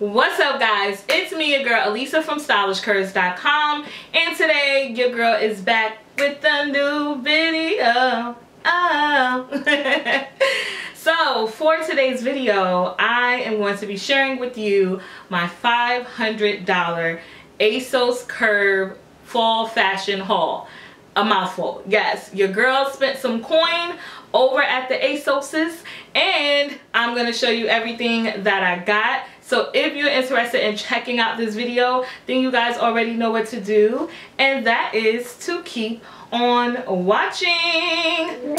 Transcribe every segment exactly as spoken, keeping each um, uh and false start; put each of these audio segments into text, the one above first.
What's up, guys? It's me, your girl Elisa from stylish curves dot com, and today your girl is back with a new video. Oh. So for today's video, I am going to be sharing with you my five hundred dollar ASOS Curve fall fashion haul. A mouthful. Yes, your girl spent some coin over at the ASOS's, and I'm going to show you everything that I got. So if you're interested in checking out this video, then you guys already know what to do, and that is to keep on watching.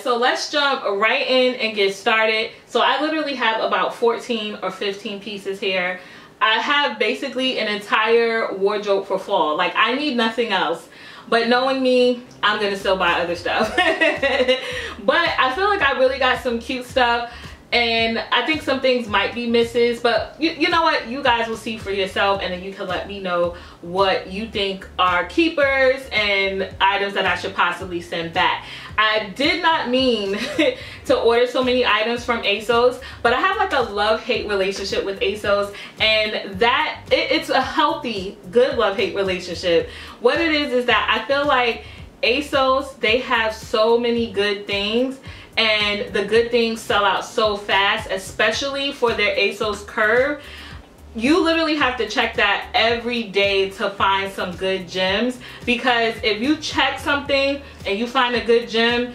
So let's jump right in and get started. So I literally have about fourteen or fifteen pieces here. I have basically an entire wardrobe for fall. Like, I need nothing else. But knowing me, I'm gonna still buy other stuff. But I feel like I really got some cute stuff, and I think some things might be misses, but you, you know what, you guys will see for yourself, and then you can let me know what you think are keepers and items that I should possibly send back. I did not mean to order so many items from ASOS, but I have like a love-hate relationship with ASOS, and that it, it's a healthy, good love-hate relationship. What it is is that I feel like ASOS, they have so many good things, and the good things sell out so fast, especially for their ASOS Curve. You literally have to check that every day to find some good gems, because if you check something and you find a good gem,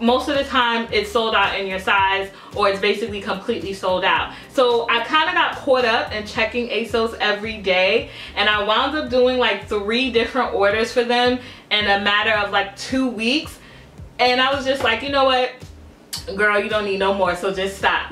most of the time it's sold out in your size, or it's basically completely sold out. So I kind of got caught up in checking ASOS every day, and I wound up doing like three different orders for them in a matter of like two weeks, and I was just like, you know what, girl, you don't need no more, so just stop.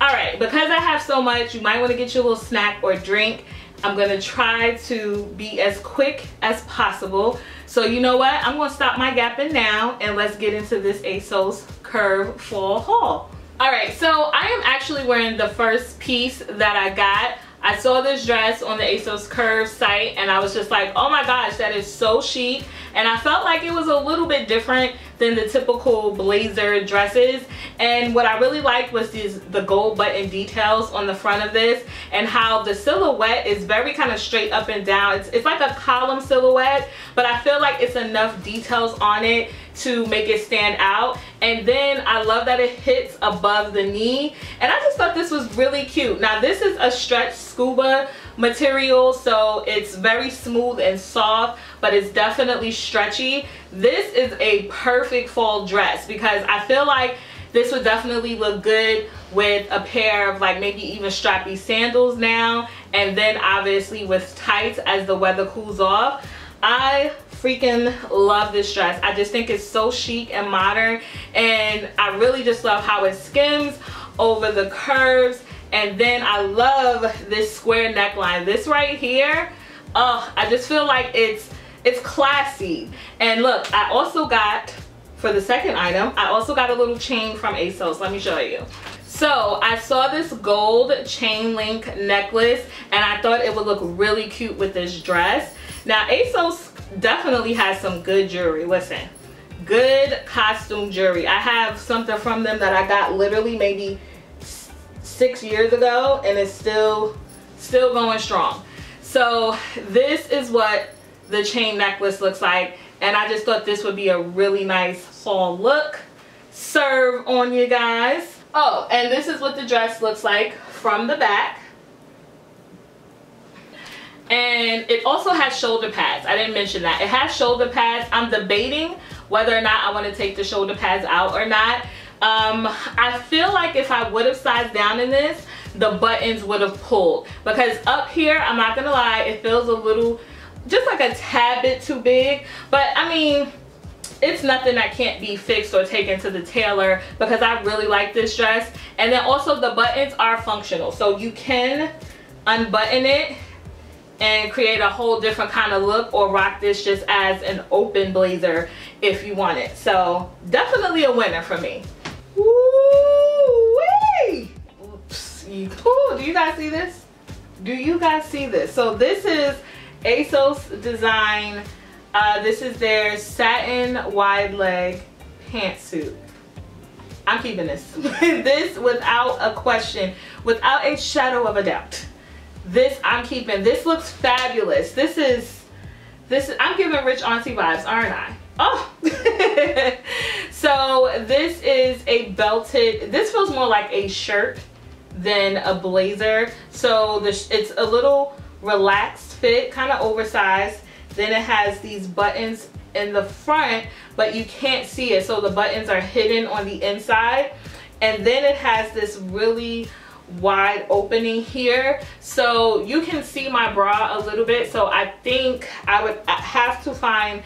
Alright, because I have so much, you might want to get you a little snack or drink. I'm going to try to be as quick as possible. So you know what, I'm going to stop my gapping now, and let's get into this ASOS Curve fall haul. Alright, so I am actually wearing the first piece that I got. I saw this dress on the ASOS Curve site, and I was just like, oh my gosh, that is so chic. And I felt like it was a little bit different than the typical blazer dresses. And what I really liked was these, the gold button details on the front of this, and how the silhouette is very kind of straight up and down. It's, it's like a column silhouette, but I feel like it's enough details on it to make it stand out. And then I love that it hits above the knee, and I just thought this was really cute. Now this is a stretch scuba material, so it's very smooth and soft, but it's definitely stretchy. This is a perfect fall dress, because I feel like this would definitely look good with a pair of like maybe even strappy sandals now, and then obviously with tights as the weather cools off. I freaking love this dress. I just think it's so chic and modern, and I really just love how it skims over the curves, and then I love this square neckline. This right here, oh, I just feel like it's it's classy. And look, I also got, for the second item, I also got a little chain from ASOS. Let me show you. So I saw this gold chain link necklace, and I thought it would look really cute with this dress. Now ASOS definitely has some good jewelry. Listen, good costume jewelry. I have something from them that I got literally maybe six years ago, and it's still still going strong. So this is what the chain necklace looks like, and I just thought this would be a really nice fall look. Serve on you guys. Oh, and this is what the dress looks like from the back. And it also has shoulder pads. I didn't mention that. It has shoulder pads. I'm debating whether or not I want to take the shoulder pads out or not. Um, I feel like if I would have sized down in this, the buttons would have pulled. Because up here, I'm not going to lie, it feels a little, just like a tad bit too big. But I mean, it's nothing that can't be fixed or taken to the tailor, because I really like this dress. And then also the buttons are functional. So you can unbutton it and create a whole different kind of look, or rock this just as an open blazer if you want it. So definitely a winner for me. Woo-wee! Oops. Ooh, do you guys see this? Do you guys see this? So this is ASOS Design Uh, this is their satin wide leg pantsuit. I'm keeping this. This without a question, without a shadow of a doubt. This I'm keeping. This looks fabulous. This is, this is, I'm giving rich auntie vibes, aren't I? Oh! So this is a belted, this feels more like a shirt than a blazer. So the, it's a little relaxed fit, kind of oversized. Then it has these buttons in the front, but you can't see it. So the buttons are hidden on the inside. And then it has this really wide opening here, so you can see my bra a little bit. So I think I would have to find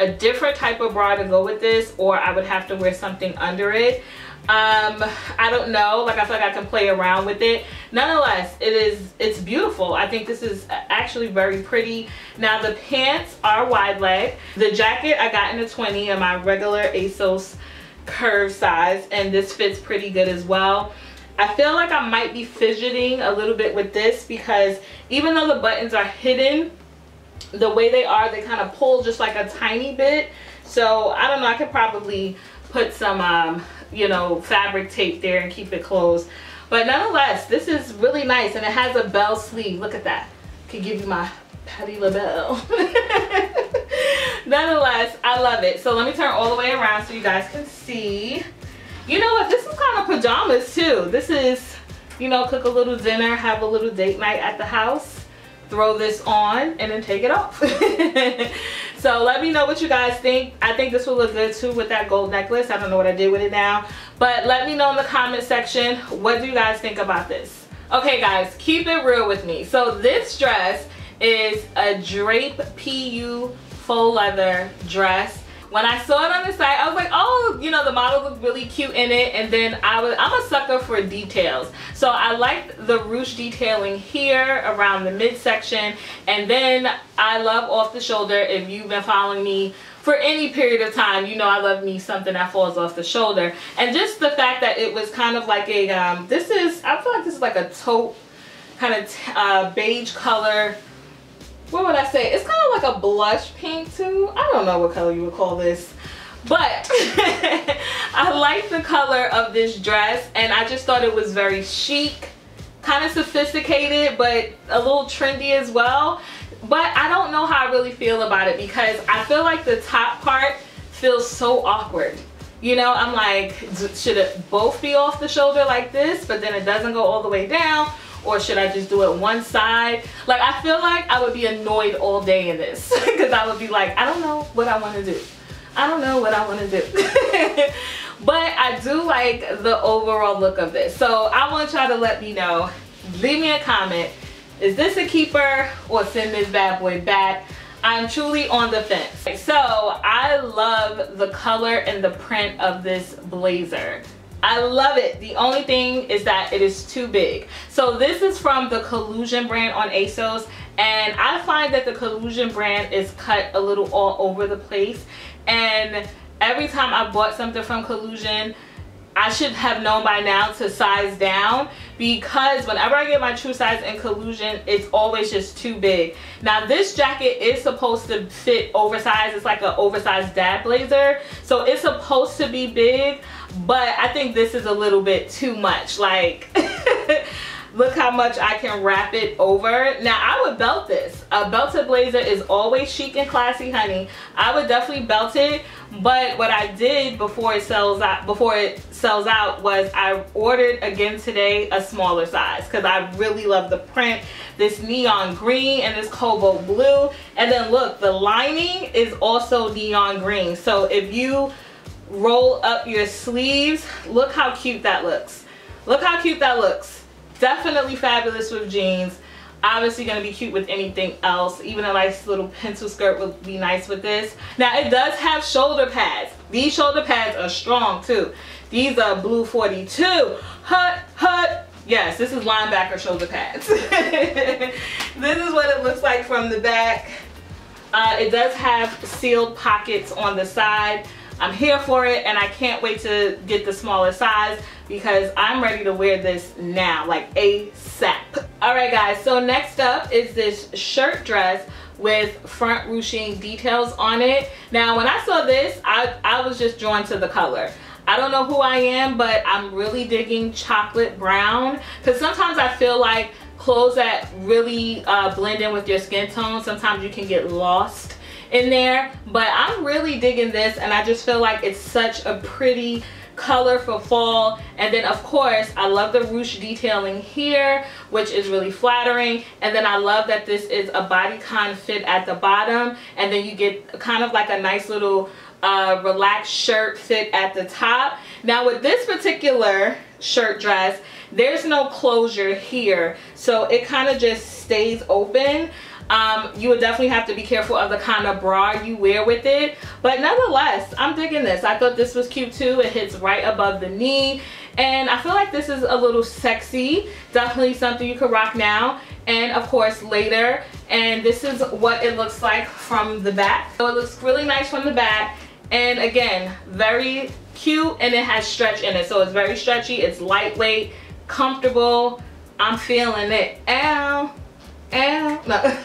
a different type of bra to go with this, or I would have to wear something under it. um I don't know, like I feel like I can play around with it. Nonetheless, it is it's beautiful. I think this is actually very pretty. Now the pants are wide leg. The jacket I got in a twenty in my regular ASOS Curve size, and this fits pretty good as well. I feel like I might be fidgeting a little bit with this because even though the buttons are hidden, the way they are, they kind of pull just like a tiny bit. So I don't know, I could probably put some um you know, fabric tape there and keep it closed. But nonetheless, this is really nice, and it has a bell sleeve. Look at that. Could give you my Patti LaBelle. Nonetheless, I love it. So let me turn all the way around so you guys can see. You know what, this is kind of pajamas too. This is, you know, cook a little dinner, have a little date night at the house, throw this on, and then take it off. So let me know what you guys think. I think this will look good too with that gold necklace. I don't know what I did with it now. But let me know in the comment section, what do you guys think about this? Okay guys, keep it real with me. So this dress is a drape P U faux leather dress. When I saw it on the site, I was like, oh, you know, the model looked really cute in it. And then I was, I'm a sucker for details. So I liked the ruche detailing here around the midsection. And then I love off the shoulder. If you've been following me for any period of time, you know I love me something that falls off the shoulder. And just the fact that it was kind of like a, um, this is, I feel like this is like a taupe kind of uh, beige color. What would I say? It's kind of like a blush pink too. I don't know what color you would call this, but I like the color of this dress, and I just thought it was very chic, kind of sophisticated, but a little trendy as well. But I don't know how I really feel about it because I feel like the top part feels so awkward. You know, I'm like, should it both be off the shoulder like this, but then it doesn't go all the way down? Or should I just do it one side? Like, I feel like I would be annoyed all day in this because I would be like, I don't know what I want to do. I don't know what I want to do. But I do like the overall look of this. So I want y'all to let me know. Leave me a comment. Is this a keeper or send this bad boy back? I'm truly on the fence. So I love the color and the print of this blazer. I love it. The only thing is that it is too big. So this is from the Collusion brand on ASOS, and I find that the Collusion brand is cut a little all over the place, and every time I bought something from Collusion, I should have known by now to size down, because whenever I get my true size in Collusion, it's always just too big. Now this jacket is supposed to fit oversized. It's like an oversized dad blazer, so it's supposed to be big, but I think this is a little bit too much. Like, look how much I can wrap it over. Now I would belt this. A belted blazer is always chic and classy, honey. I would definitely belt it, but what I did before it sells out before it sells out was I ordered again today a smaller size because I really love the print, this neon green and this cobalt blue. And then look, the lining is also neon green. So if you roll up your sleeves, look how cute that looks. Look how cute that looks. Definitely fabulous with jeans. Obviously going to be cute with anything else. Even a nice little pencil skirt would be nice with this. Now it does have shoulder pads. These shoulder pads are strong too. These are blue forty-two. Hut hut. Yes, this is linebacker shoulder pads. This is what it looks like from the back. Uh, it does have sealed pockets on the side. I'm here for it, and I can't wait to get the smaller size because I'm ready to wear this now, like ASAP. Alright guys, so next up is this shirt dress with front ruching details on it. Now when I saw this, I, I was just drawn to the color. I don't know who I am, but I'm really digging chocolate brown, because sometimes I feel like clothes that really uh, blend in with your skin tone, sometimes you can get lost in there. But I'm really digging this, and I just feel like it's such a pretty color for fall. And then of course I love the ruche detailing here, which is really flattering. And then I love that this is a bodycon fit at the bottom, and then you get kind of like a nice little uh relaxed shirt fit at the top. Now with this particular shirt dress, there's no closure here, so it kind of just stays open. Um, you would definitely have to be careful of the kind of bra you wear with it, but nonetheless, I'm digging this. I thought this was cute too. It hits right above the knee, and I feel like this is a little sexy. Definitely something you could rock now, and of course later. And this is what it looks like from the back. So it looks really nice from the back, and again, very cute, and it has stretch in it, so it's very stretchy. It's lightweight, comfortable. I'm feeling it. Ow. And no.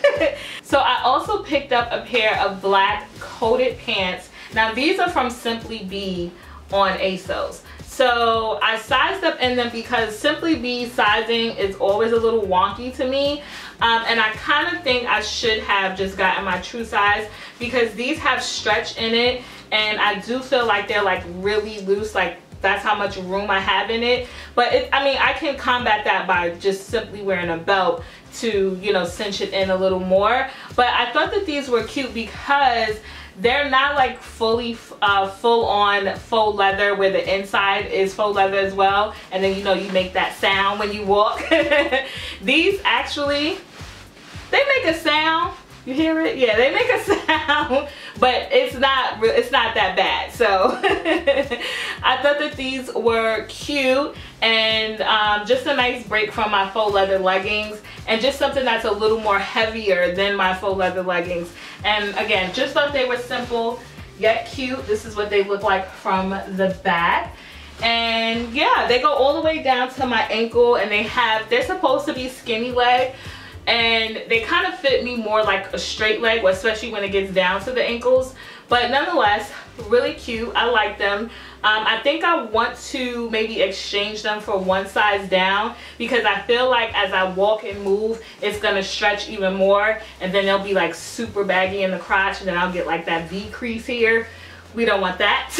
So I also picked up a pair of black coated pants. Now these are from Simply B on ASOS. So I sized up in them because Simply B sizing is always a little wonky to me, um, and I kind of think I should have just gotten my true size, because these have stretch in it, and I do feel like they're like really loose. Like that's how much room I have in it. But it, I mean, I can combat that by just simply wearing a belt to, you know, cinch it in a little more. But I thought that these were cute because they're not like fully uh, full on faux leather where the inside is faux leather as well, and then, you know, you make that sound when you walk. These actually, they make a sound. You hear it? Yeah, they make a sound, but it's not it's not that bad. So I thought that these were cute, and um, just a nice break from my faux leather leggings, and just something that's a little more heavier than my faux leather leggings. And again, just thought they were simple yet cute. This is what they look like from the back. And yeah, they go all the way down to my ankle, and they have, they're supposed to be skinny leg, and they kind of fit me more like a straight leg, especially when it gets down to the ankles. But nonetheless, really cute. I like them. um, I think I want to maybe exchange them for one size down, because I feel like as I walk and move, it's gonna stretch even more, and then they'll be like super baggy in the crotch, and then I'll get like that V crease here. We don't want that.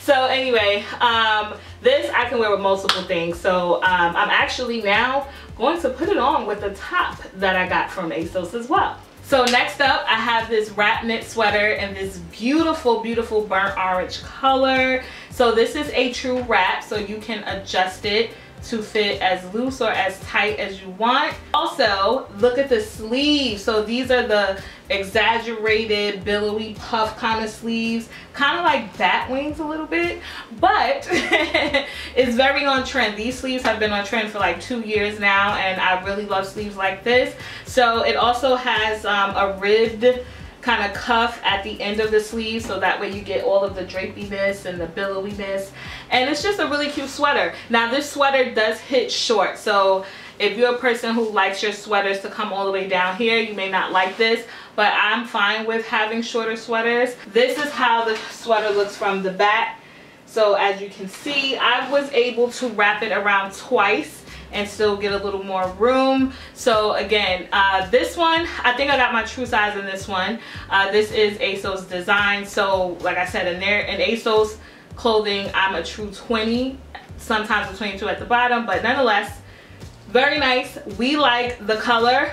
So anyway, um, this I can wear with multiple things. So um, I'm actually now going to put it on with the top that I got from ASOS as well. So next up, I have this wrap knit sweater in this beautiful, beautiful burnt orange color. So this is a true wrap, so you can adjust it to fit as loose or as tight as you want. Also, look at the sleeves. So these are the exaggerated billowy puff kind of sleeves, kind of like bat wings a little bit, but it's very on trend. These sleeves have been on trend for like two years now, and I really love sleeves like this. So it also has um, a ribbed kind of cuff at the end of the sleeve, so that way you get all of the drapiness and the billowiness, and it's just a really cute sweater. Now this sweater does hit short, so if you're a person who likes your sweaters to come all the way down here, you may not like this, but I'm fine with having shorter sweaters. This is how the sweater looks from the back. So as you can see, I was able to wrap it around twice and still get a little more room. So again, uh, this one, I think I got my true size in this one. Uh, this is ASOS Design. So like I said, in there, in ASOS clothing, I'm a true twenty, sometimes a twenty-two at the bottom, but nonetheless, very nice. We like the color.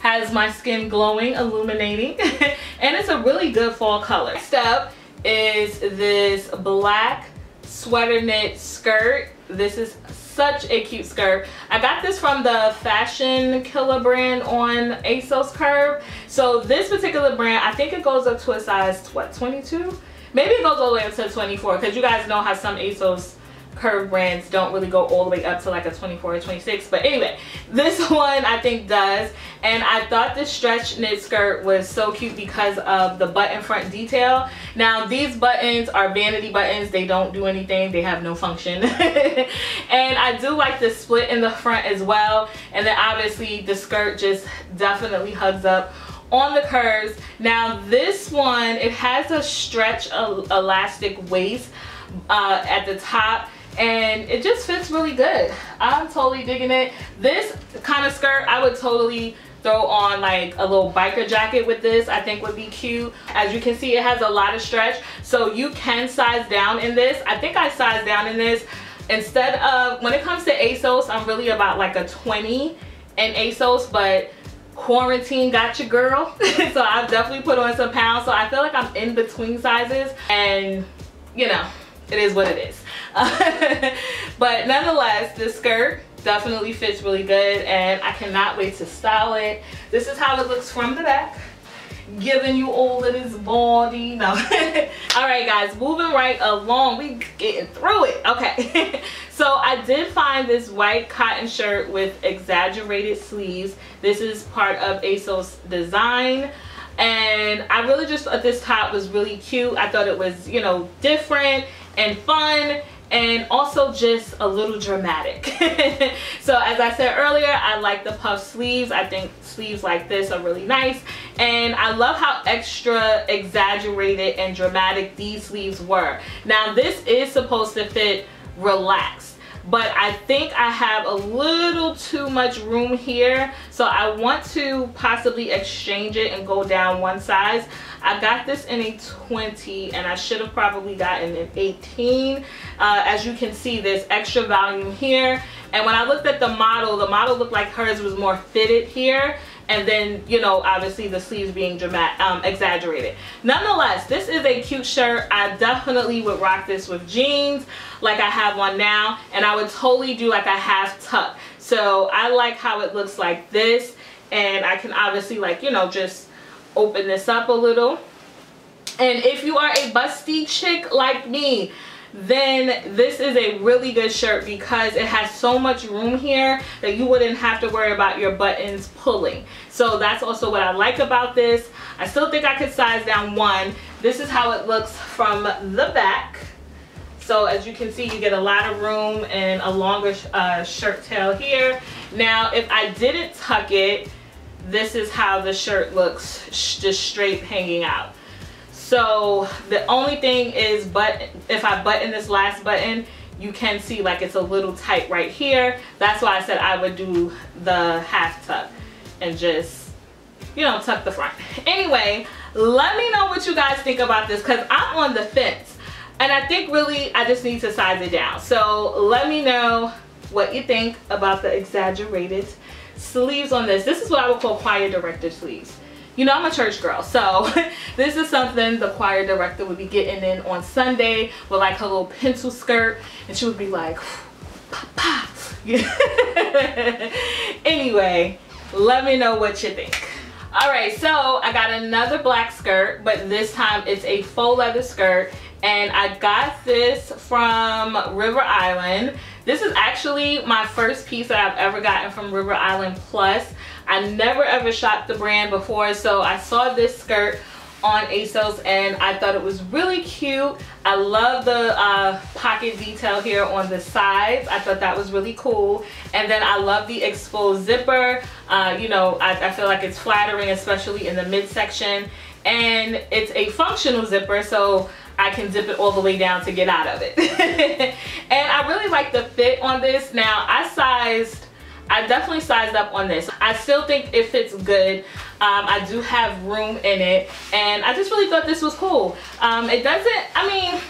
Has my skin glowing, illuminating, and it's a really good fall color. Next up is this black sweater knit skirt. This is such a cute skirt. I got this from the Fashion Killer brand on ASOS Curve. So this particular brand, I think it goes up to a size, what, twenty-two? Maybe it goes all the way up to twenty-four, because you guys know how some ASOS curve brands don't really go all the way up to like a twenty-four or twenty-six, but anyway, this one I think does. And I thought this stretch knit skirt was so cute because of the button front detail. Now these buttons are vanity buttons, they don't do anything, they have no function. And I do like the split in the front as well, and then obviously the skirt just definitely hugs up on the curves. Now this one, it has a stretch el elastic waist uh, at the top, and it just fits really good. I'm totally digging it. This kind of skirt I would totally throw on like a little biker jacket with. This I think would be cute. As you can see, it has a lot of stretch, so you can size down in this. I think I sized down in this. Instead of, when it comes to ASOS, I'm really about like a twenty in ASOS, but quarantine got your girl. So I've definitely put on some pounds, so I feel like I'm in between sizes, and you know, it is what it is. But nonetheless, this skirt definitely fits really good, and I cannot wait to style it. This is how it looks from the back, giving you all of this body. No. All right guys, moving right along, we getting through it. Okay. So I did find this white cotton shirt with exaggerated sleeves. This is part of ASOS Design, and I really just thought this top was really cute. I thought it was, you know, different and fun, and also just a little dramatic. So as I said earlier, I like the puff sleeves. I think sleeves like this are really nice, and I love how extra exaggerated and dramatic these sleeves were. Now this is supposed to fit relaxed, but I think I have a little too much room here, so I want to possibly exchange it and go down one size. I got this in a twenty, and I should have probably gotten an eighteen. Uh, as you can see, there's extra volume here. And when I looked at the model, the model looked like hers was more fitted here. And then, you know, obviously the sleeves being dramatic, um, exaggerated. Nonetheless, this is a cute shirt. I definitely would rock this with jeans like I have on now. And I would totally do like a half tuck. So I like how it looks like this. And I can obviously, like, you know, just open this up a little. And if you are a busty chick like me, then this is a really good shirt because it has so much room here that you wouldn't have to worry about your buttons pulling. So that's also what I like about this. I still think I could size down one. This is how it looks from the back. So as you can see, you get a lot of room and a longer uh, shirt tail here. Now if I didn't tuck it, this is how the shirt looks, just straight hanging out. So the only thing is, but if I button this last button, you can see like it's a little tight right here. That's why I said I would do the half tuck and just, you know, tuck the front. Anyway, let me know what you guys think about this because I'm on the fence, and I think really I just need to size it down. So let me know what you think about the exaggerated sleeves on this. This is what I would call choir director sleeves. You know, I'm a church girl, so this is something the choir director would be getting in on Sunday with like her little pencil skirt, and she would be like, pop, pop. Anyway, let me know what you think. All right, so I got another black skirt, but this time it's a faux leather skirt, and I got this from River Island. This is actually my first piece that I've ever gotten from River Island Plus. I never ever shopped the brand before, so I saw this skirt on ASOS and I thought it was really cute. I love the uh, pocket detail here on the sides. I thought that was really cool. And then I love the exposed zipper. Uh, you know, I, I feel like it's flattering, especially in the midsection. And it's a functional zipper, so I can zip it all the way down to get out of it. And I really like the fit on this. Now, I sized I definitely sized up on this. I still think it fits good. Um, I do have room in it, and I just really thought this was cool. Um, it doesn't, I mean,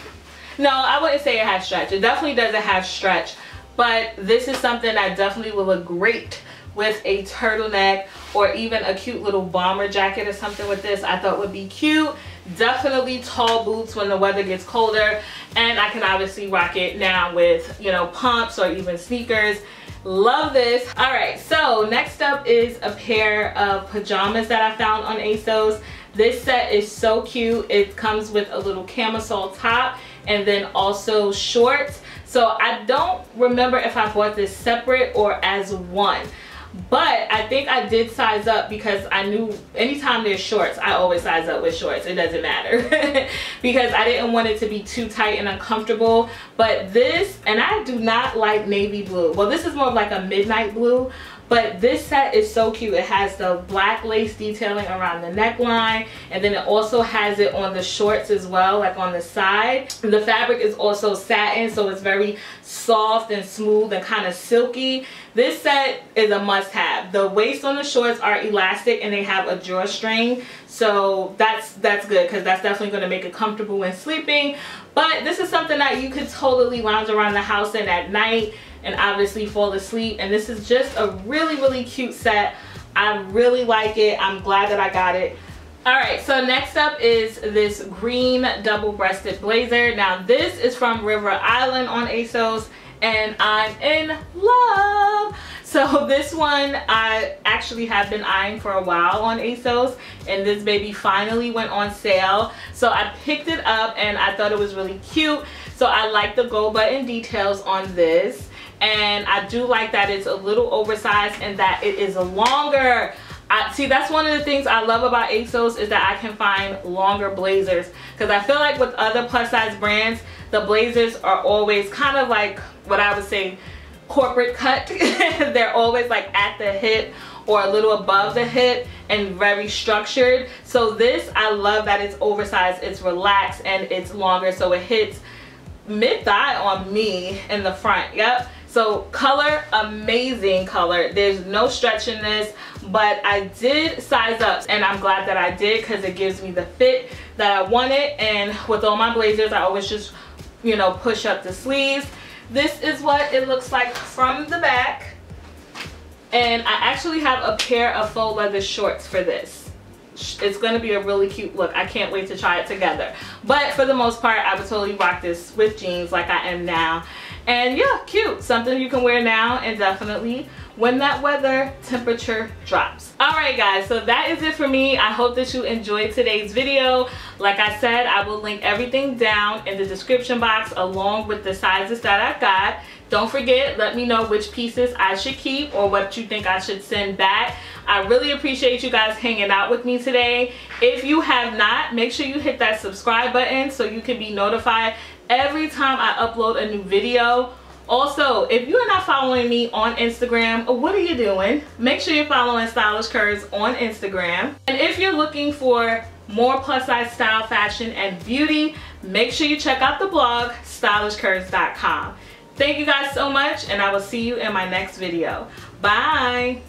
no, I wouldn't say it has stretch. It definitely doesn't have stretch, but this is something that definitely will look great with a turtleneck or even a cute little bomber jacket or something with this. I thought would be cute. Definitely tall boots when the weather gets colder, and I can obviously rock it now with, you know, pumps or even sneakers. Love this. All right, so next up is a pair of pajamas that I found on ASOS. This set is so cute. It comes with a little camisole top and then also shorts. So I don't remember if I bought this separate or as one. But I think I did size up because I knew anytime there's shorts, I always size up with shorts. It doesn't matter because I didn't want it to be too tight and uncomfortable. But this, and I do not like navy blue. Well, this is more of like a midnight blue, but this set is so cute. It has the black lace detailing around the neckline, and then it also has it on the shorts as well, like on the side. The fabric is also satin, so it's very soft and smooth and kind of silky. This set is a must-have. The waist on the shorts are elastic and they have a drawstring, so that's that's good because that's definitely going to make it comfortable when sleeping. But this is something that you could totally lounge around the house in at night and obviously fall asleep. And this is just a really, really cute set. I really like it. I'm glad that I got it. Alright, so next up is this green double-breasted blazer. Now this is from River Island on ASOS, and I'm in love. So this one I actually have been eyeing for a while on ASOS, and this baby finally went on sale. So I picked it up and I thought it was really cute. So I like the gold button details on this, and I do like that it's a little oversized and that it is longer. I, see, that's one of the things I love about ASOS is that I can find longer blazers, because I feel like with other plus size brands, the blazers are always kind of like what I would say corporate cut. They're always like at the hip or a little above the hip and very structured. So this, I love that it's oversized, it's relaxed, and it's longer, so it hits mid-thigh on me in the front. Yep. So color, amazing color. There's no stretch in this, but I did size up, and I'm glad that I did because it gives me the fit that I wanted. And with all my blazers, I always just, you know, push up the sleeves. This is what it looks like from the back. And I actually have a pair of faux leather shorts for this. It's going to be a really cute look. I can't wait to try it together. But for the most part, I would totally rock this with jeans like I am now. And yeah, cute. Something you can wear now and definitely when that weather temperature drops. Alright guys, so that is it for me. I hope that you enjoyed today's video. Like I said, I will link everything down in the description box along with the sizes that I got. Don't forget, let me know which pieces I should keep or what you think I should send back. I really appreciate you guys hanging out with me today. If you have not, make sure you hit that subscribe button so you can be notified every time I upload a new video. Also, if you are not following me on Instagram, what are you doing? Make sure you're following Stylish Curves on Instagram. And if you're looking for more plus size style, fashion, and beauty, make sure you check out the blog, stylish curves dot com. Thank you guys so much, and I will see you in my next video. Bye!